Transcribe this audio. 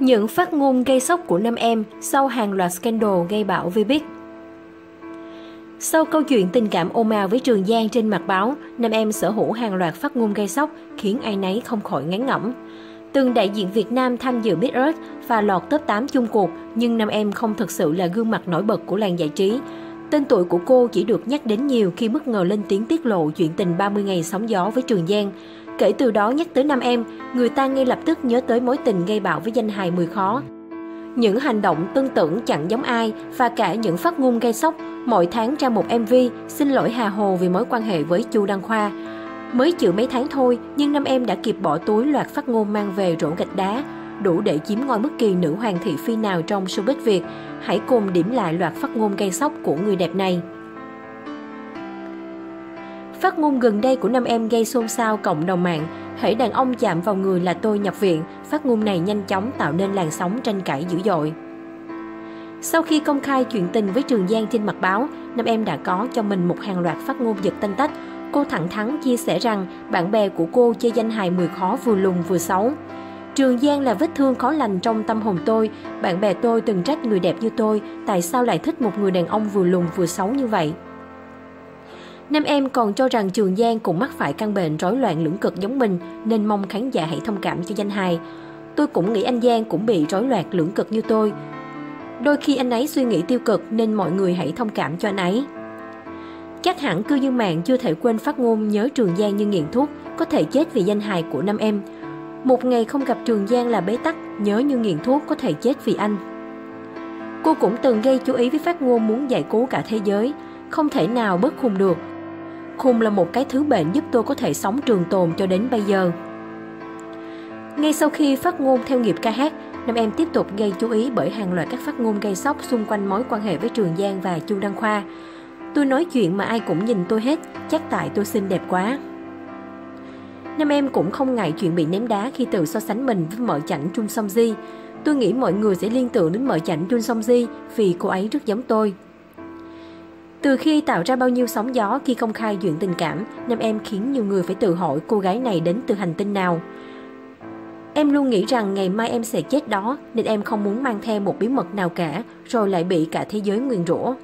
Những phát ngôn gây sốc của Nam Em sau hàng loạt scandal gây bão Vbiz. Sau câu chuyện tình cảm ồn ào với Trường Giang trên mặt báo, Nam Em sở hữu hàng loạt phát ngôn gây sốc khiến ai nấy không khỏi ngán ngẩm. Từng đại diện Việt Nam tham dự Miss Earth và lọt top 8 chung cuộc, nhưng Nam Em không thực sự là gương mặt nổi bật của làng giải trí. Tên tuổi của cô chỉ được nhắc đến nhiều khi bất ngờ lên tiếng tiết lộ chuyện tình 30 ngày sóng gió với Trường Giang. Kể từ đó nhắc tới Nam Em, người ta ngay lập tức nhớ tới mối tình gây bão với danh hài Mười Khó. Những hành động tương tự chẳng giống ai và cả những phát ngôn gây sốc, mỗi tháng ra một MV xin lỗi Hà Hồ vì mối quan hệ với Chu Đăng Khoa. Mới chịu mấy tháng thôi nhưng Nam Em đã kịp bỏ túi loạt phát ngôn mang về rổ gạch đá, đủ để chiếm ngôi bất kỳ nữ hoàng thị phi nào trong showbiz Việt. Hãy cùng điểm lại loạt phát ngôn gây sốc của người đẹp này. Phát ngôn gần đây của Nam Em gây xôn xao cộng đồng mạng. Hễ đàn ông chạm vào người là tôi nhập viện. Phát ngôn này nhanh chóng tạo nên làn sóng tranh cãi dữ dội. Sau khi công khai chuyện tình với Trường Giang trên mặt báo, Nam Em đã có cho mình một hàng loạt phát ngôn giật tanh tách. Cô thẳng thắn chia sẻ rằng bạn bè của cô chơi danh hài Mười Khó vừa lùng vừa xấu. Trường Giang là vết thương khó lành trong tâm hồn tôi. Bạn bè tôi từng trách người đẹp như tôi, tại sao lại thích một người đàn ông vừa lùng vừa xấu như vậy? Nam Em còn cho rằng Trường Giang cũng mắc phải căn bệnh rối loạn lưỡng cực giống mình, nên mong khán giả hãy thông cảm cho danh hài. Tôi cũng nghĩ anh Giang cũng bị rối loạn lưỡng cực như tôi. Đôi khi anh ấy suy nghĩ tiêu cực nên mọi người hãy thông cảm cho anh ấy. Chắc hẳn cư dân mạng chưa thể quên phát ngôn nhớ Trường Giang như nghiện thuốc, có thể chết vì danh hài của Nam Em. Một ngày không gặp Trường Giang là bế tắc, nhớ như nghiện thuốc, có thể chết vì anh. Cô cũng từng gây chú ý với phát ngôn muốn giải cứu cả thế giới. Không thể nào bớt khùng được. Khùng là một cái thứ bệnh giúp tôi có thể sống trường tồn cho đến bây giờ. Ngay sau khi phát ngôn theo nghiệp ca hát, Nam Em tiếp tục gây chú ý bởi hàng loạt các phát ngôn gây sốc xung quanh mối quan hệ với Trường Giang và Chu Đăng Khoa. Tôi nói chuyện mà ai cũng nhìn tôi hết, chắc tại tôi xinh đẹp quá. Nam Em cũng không ngại chuyện bị ném đá khi tự so sánh mình với mợ chảnh Trung Song Di. Tôi nghĩ mọi người sẽ liên tưởng đến mợ chảnh Trung Song Di vì cô ấy rất giống tôi. Từ khi tạo ra bao nhiêu sóng gió khi công khai chuyện tình cảm, Nam Em khiến nhiều người phải tự hỏi cô gái này đến từ hành tinh nào. Em luôn nghĩ rằng ngày mai em sẽ chết đó, nên em không muốn mang theo một bí mật nào cả, rồi lại bị cả thế giới nguyền rủa.